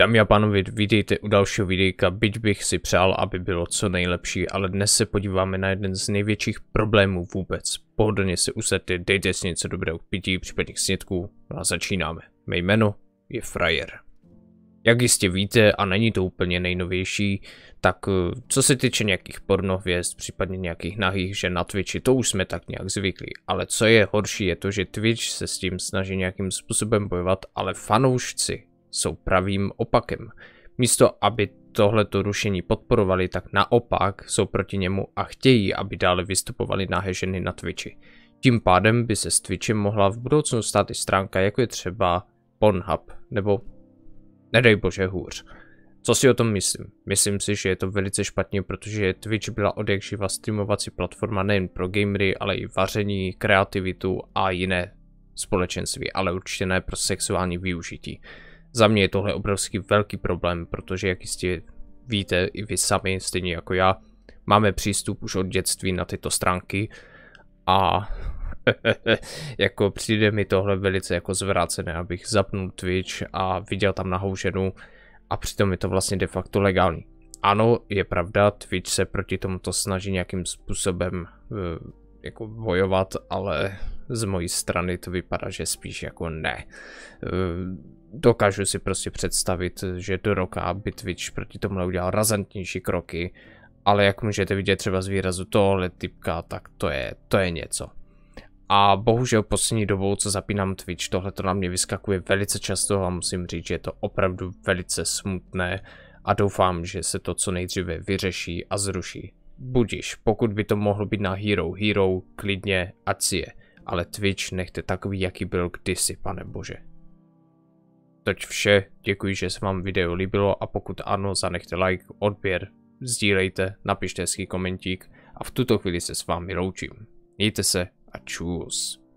Dámy a pánové, vítejte u dalšího videjka, byť bych si přál, aby bylo co nejlepší, ale dnes se podíváme na jeden z největších problémů vůbec. Pohodlně se usaďte, dejte si něco dobrého k pití, případně k snědku, a začínáme. Mé jméno je Frajer. Jak jistě víte, a není to úplně nejnovější, tak co se týče nějakých pornohvězd, případně nějakých nahých žen na Twitchi, to už jsme tak nějak zvyklí. Ale co je horší, je to, že Twitch se s tím snaží nějakým způsobem bojovat, ale fanoušci jsou pravým opakem. Místo, aby tohleto rušení podporovali, tak naopak jsou proti němu a chtějí, aby dále vystupovaly nahé ženy na Twitchi. Tím pádem by se s Twitchem mohla v budoucnu stát i stránka, jako je třeba Pornhub, nebo nedej bože hůř. Co si o tom myslím? Myslím si, že je to velice špatně, protože Twitch byla odjakživa streamovací platforma nejen pro gamery, ale i vaření, kreativitu a jiné společenství, ale určitě ne pro sexuální využití. Za mě je tohle obrovský velký problém, protože jak jistě víte i vy sami, stejně jako já, máme přístup už od dětství na tyto stránky a jako přijde mi tohle velice jako zvrácené, abych zapnul Twitch a viděl tam nahou ženu a přitom je to vlastně de facto legální. Ano, je pravda, Twitch se proti tomuto snaží nějakým způsobem jako bojovat, ale z mojí strany to vypadá, že spíš jako ne. Dokážu si prostě představit, že do roka by Twitch proti tomu udělal razantnější kroky, ale jak můžete vidět třeba z výrazu tohle typka, tak to je něco. A bohužel poslední dobou, co zapínám Twitch, tohle to na mě vyskakuje velice často a musím říct, že je to opravdu velice smutné a doufám, že se to co nejdříve vyřeší a zruší. Budiš, pokud by to mohlo být na Hero, klidně, ať si je. Ale Twitch nechte takový, jaký byl kdysi, pane bože. Toť vše, děkuji, že se vám video líbilo a pokud ano, zanechte like, odběr, sdílejte, napište hezký komentík a v tuto chvíli se s vámi loučím. Mějte se a čus.